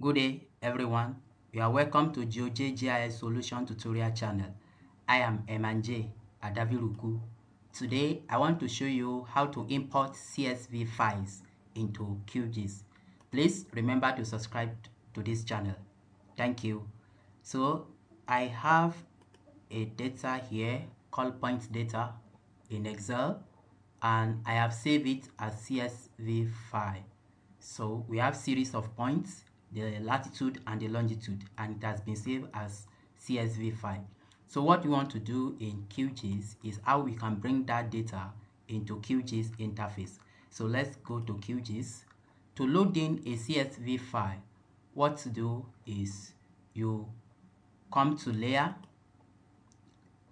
Good day everyone, you are welcome to Geojay GIS Solution tutorial channel. I am Emmanjay Adaviruku. Today I want to show you how to import CSV files into QGIS. Please remember to subscribe to this channel. Thank you. So I have a data here called point data in Excel, and I have saved it as CSV file. So we have series of points, the latitude and the longitude, and it has been saved as CSV file. So what we want to do in QGIS is how we can bring that data into QGIS interface. So let's go to QGIS. To load in a CSV file, what to do is you come to layer,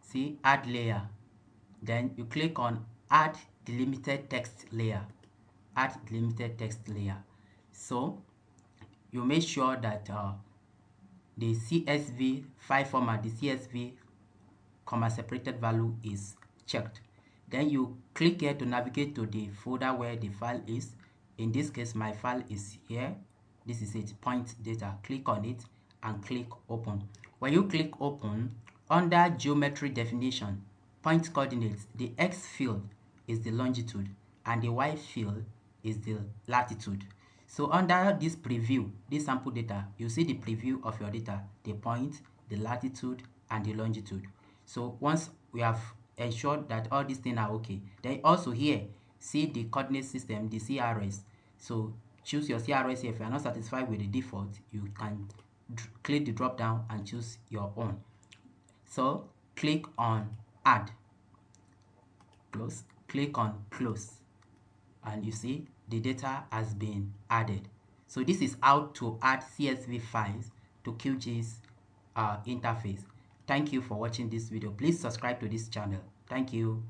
see add layer, then you click on add delimited text layer, add delimited text layer. So you make sure that the CSV file format, the CSV comma separated value is checked. Then you click here to navigate to the folder where the file is. In this case, my file is here. This is it, point data. Click on it and click open. When you click open, under geometry definition, point coordinates, the X field is the longitude and the Y field is the latitude. So under this preview, this sample data, you see the preview of your data, the point, the latitude, and the longitude. So once we have ensured that all these things are okay, then also here, see the coordinate system, the CRS. So choose your CRS here. If you are not satisfied with the default, you can click the drop down and choose your own. So click on add, close, click on close, and you see the data has been added. So this is how to add CSV files to QGIS interface. Thank you for watching this video. Please subscribe to this channel. Thank you.